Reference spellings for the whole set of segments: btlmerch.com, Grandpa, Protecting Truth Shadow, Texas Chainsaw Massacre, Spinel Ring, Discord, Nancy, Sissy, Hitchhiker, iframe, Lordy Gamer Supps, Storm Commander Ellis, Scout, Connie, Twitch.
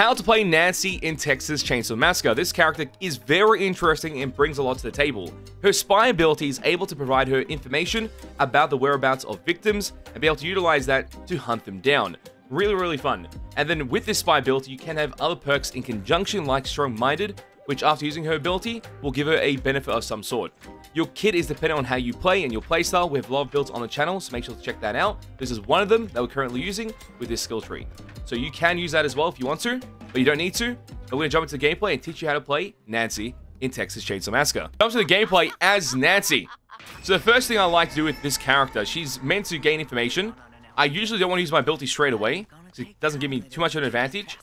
how to play Nancy in Texas Chainsaw Massacre. This character is very interesting and brings a lot to the table. Her spy ability is able to provide her information about the whereabouts of victims and be able to utilize that to hunt them down. Really fun. And then with this spy ability, you can have other perks in conjunction like strong-minded, which after using her ability will give her a benefit of some sort. Your kit is dependent on how you play and your playstyle. We have a lot of builds on the channel, so make sure to check that out. This is one of them that we're currently using with this skill tree. So you can use that as well if you want to, but you don't need to. But we're gonna jump into the gameplay and teach you how to play Nancy in Texas Chainsaw Massacre. Jump to the gameplay as Nancy. So the first thing I like to do with this character, she's meant to gain information. I usually don't want to use my ability straight away, because it doesn't give me too much of an advantage.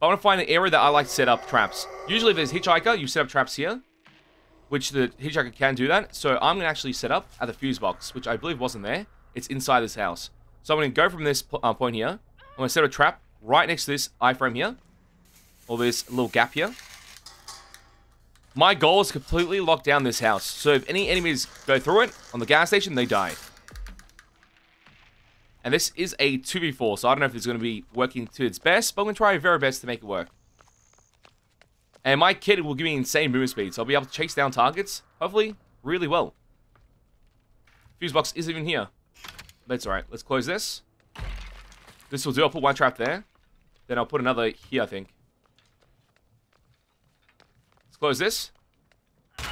I want to find an area that I like to set up traps. Usually if there's Hitchhiker, you set up traps here, which the Hitchhiker can do that. So I'm going to actually set up at the fuse box, which I believe wasn't there. It's inside this house. So I'm going to go from this point here. I'm going to set a trap right next to this iframe here, or this little gap here. My goal is completely lock down this house. So if any enemies go through it on the gas station, they die. And this is a 2v4, so I don't know if it's going to be working to its best, but I'm going to try my very best to make it work. And my kit will give me insane movement speed, so I'll be able to chase down targets, hopefully, really well. Fuse box isn't even here. That's alright, let's close this. This will do, I'll put one trap there. Then I'll put another here, I think. Let's close this. Is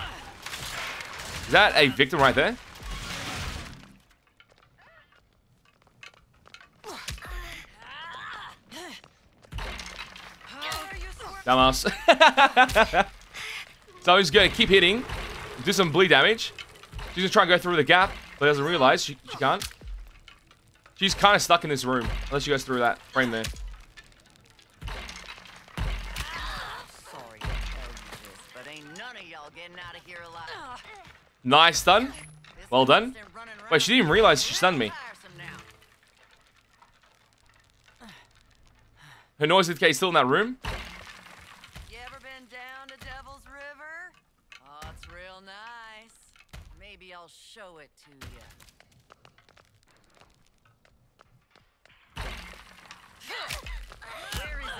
that a victim right there? Dumbass. So he's gonna keep hitting, do some bleed damage. She's gonna try and go through the gap, but doesn't realize she can't. She's kind of stuck in this room, unless she goes through that frame there. Sorry to tell you this, but ain't none of y'all getting out of here alive. Nice stun. Well done. Wait, she didn't even realize she stunned me. Her noise is still in that room. I'll show it to you. Where is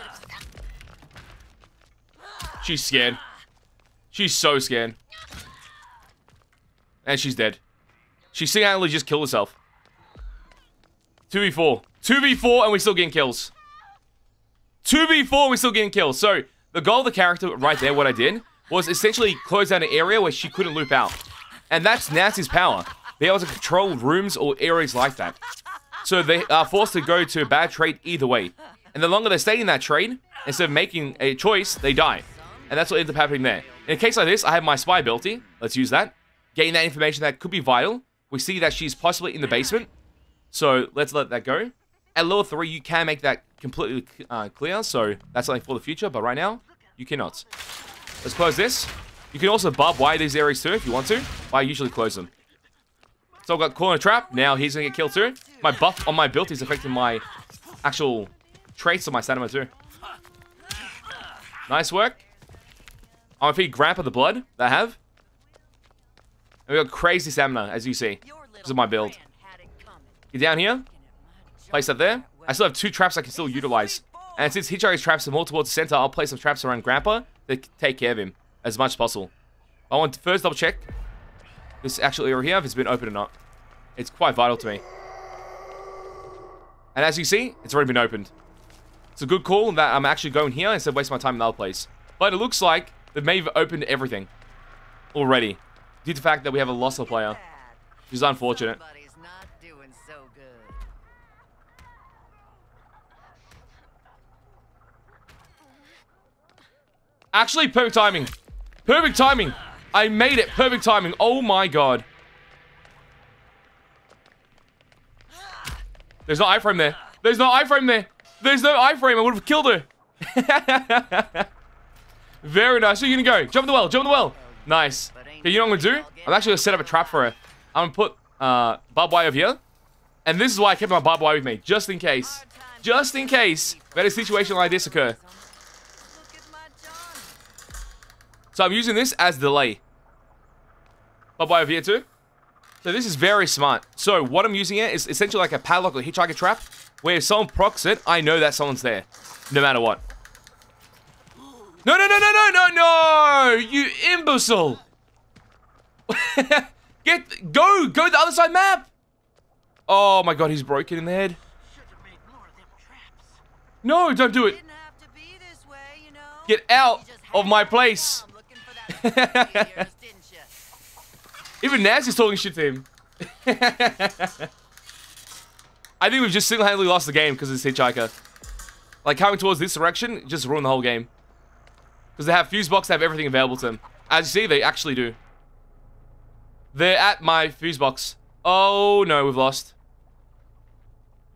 it? She's scared. She's so scared. And she's dead. She single-handedly just killed herself. 2v4. 2v4 and we're still getting kills. 2v4 and we're still getting kills. So, the goal of the character right there, what I did, was essentially close down an area where she couldn't loop out. And that's Nancy's power. Be able to control rooms or areas like that. So they are forced to go to a bad trade either way. And the longer they stay in that trade, instead of making a choice, they die. And that's what ends up happening there. In a case like this, I have my spy ability. Let's use that. Gain that information that could be vital. We see that she's possibly in the basement. So let's let that go. At level 3, you can make that completely clear. So that's something for the future. But right now, you cannot. Let's close this. You can also barbed wire these areas too if you want to. I usually close them. So I've got corner trap. Now he's going to get killed too. My buff on my build is affecting my actual traits of my stamina too. Nice work. I'm going to feed Grandpa the blood that I have. And we've got crazy stamina as you see. This is my build. Get down here. Place that there. I still have 2 traps I can still utilize. And since Hitchhiker's traps are more towards the center, I'll place some traps around Grandpa to take care of him as much as possible. I want to first double check this actual area here, if it's been open or not. It's quite vital to me. And as you see, it's already been opened. It's a good call that I'm actually going here instead of wasting my time in another place. But it looks like they may have opened everything already, due to the fact that we have a loss of player, which is unfortunate. Not doing so good. Actually, perfect timing. Perfect timing. I made it. Perfect timing. Oh my god. There's no iframe there. There's no iframe there. There's no iframe. I would have killed her. Very nice. So you're going to go. Jump in the well. Jump in the well. Nice. Okay, you know what I'm going to do? I'm actually going to set up a trap for her. I'm going to put barbed wire over here. And this is why I kept my barbed wire with me. Just in case. Just in case that a situation like this occurs. So I'm using this as delay. Barbed wire over here too. So this is very smart. So what I'm using it is essentially like a padlock or Hitchhiker trap, where if someone procs it, I know that someone's there, no matter what. No, no, no, no, no, no, no! You imbecile! Go the other side map! Oh my god, he's broken in the head. No, don't do it. Get out of my place. Even Nancy's talking shit to him. I think we've just single-handedly lost the game because of this Hitchhiker. Like, coming towards this direction just ruined the whole game. Because they have fuse box, they have everything available to them. As you see, they actually do. They're at my fuse box. Oh no, we've lost.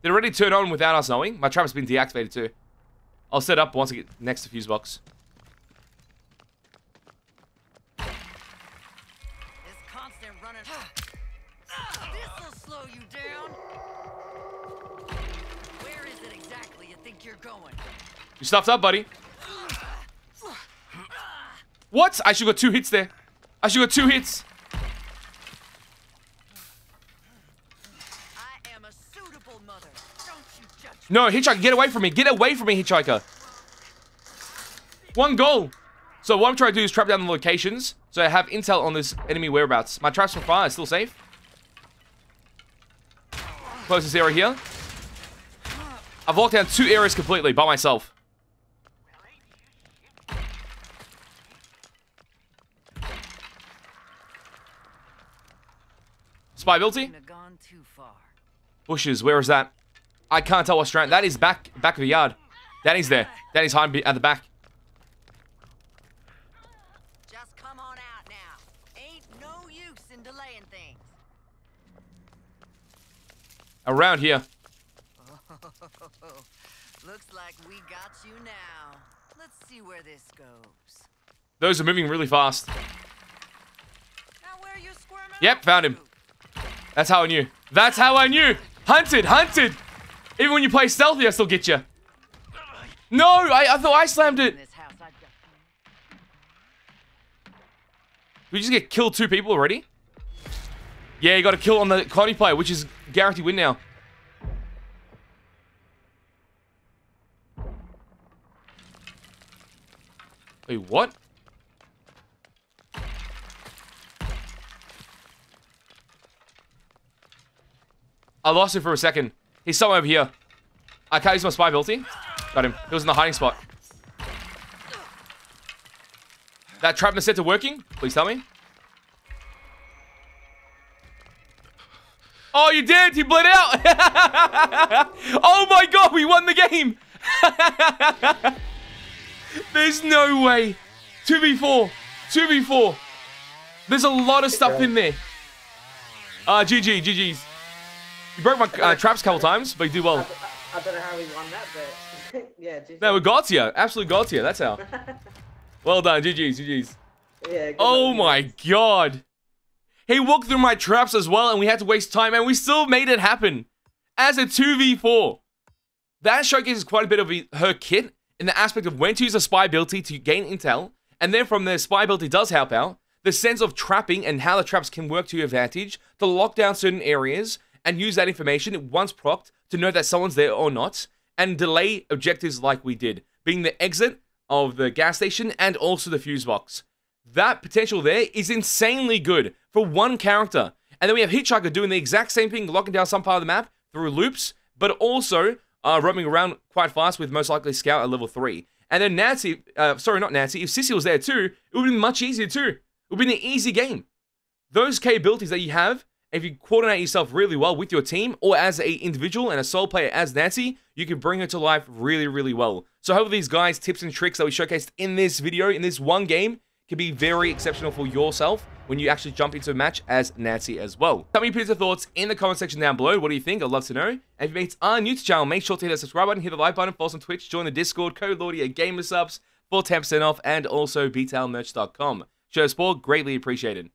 Did it already turn on without us knowing? My trap's been deactivated too. I'll set up once I get next to fuse box. This constant running. This'll slow you down. Where is it exactly you think you're going? You stuffed up, buddy. What? I should got two hits there. I should got two hits. I am a suitable mother. Don't you judge me. No, Hitchhiker, get away from me. Get away from me, Hitchhiker. One goal. So what I'm trying to do is trap down the locations so I have intel on this enemy whereabouts. My traps from fire are still safe. Closest area here. I've locked down two areas completely by myself. Viability? Bushes, where is that? I can't tell what strand. That is back of the yard. Danny's there. Danny's hiding at the back. Just come on out now. Ain't no use in delaying things. Around here. Oh, looks like we got you now. Let's see where this goes. Those are moving really fast. Now where are you squirming? Yep, found him. That's how I knew. That's how I knew. Hunted, hunted. Even when you play stealthy, I still get you. No, I thought I slammed it. We just get killed two people already? Yeah, you got a kill on the Connie player, which is guaranteed win now. Wait, what? I lost him for a second. He's somewhere over here. I can't use my spy ability. Got him. He was in the hiding spot. That trap is set to working. Please tell me. Oh, you did! He bled out! Oh my god, we won the game! There's no way. 2v4. 2v4. There's a lot of stuff in there. GG. GG's. You broke my traps a couple times, but you did well. I don't know how we won that, but yeah, GG. No, we got you. Absolutely got you. That's how. Well done. GG's. GG's. Yeah, oh my god. He walked through my traps as well, and we had to waste time, and we still made it happen. As a 2v4. That showcases quite a bit of her kit in the aspect of when to use a spy ability to gain intel, and then from there, spy ability does help out. The sense of trapping and how the traps can work to your advantage to lock down certain areas, and use that information once propped to know that someone's there or not, and delay objectives like we did, being the exit of the gas station and also the fuse box. That potential there is insanely good for one character. And then we have Hitchhiker doing the exact same thing, locking down some part of the map through loops, but also roaming around quite fast with most likely Scout at level 3. And then Nancy, sorry, not Nancy, if Sissy was there too, it would have been much easier too. It would have been an easy game. Those capabilities that you have, if you coordinate yourself really well with your team or as an individual and a solo player as Nancy, you can bring her to life really, really well. So hopefully these guys' tips and tricks that we showcased in this video, in this one game, can be very exceptional for yourself when you actually jump into a match as Nancy as well. Tell me your thoughts in the comment section down below. What do you think? I'd love to know. And if you mates are new to the channel, make sure to hit that subscribe button, hit the like button, follow us on Twitch, join the Discord, code Lordy Gamer Supps for 10% off, and also btlmerch.com. Show support, greatly appreciated.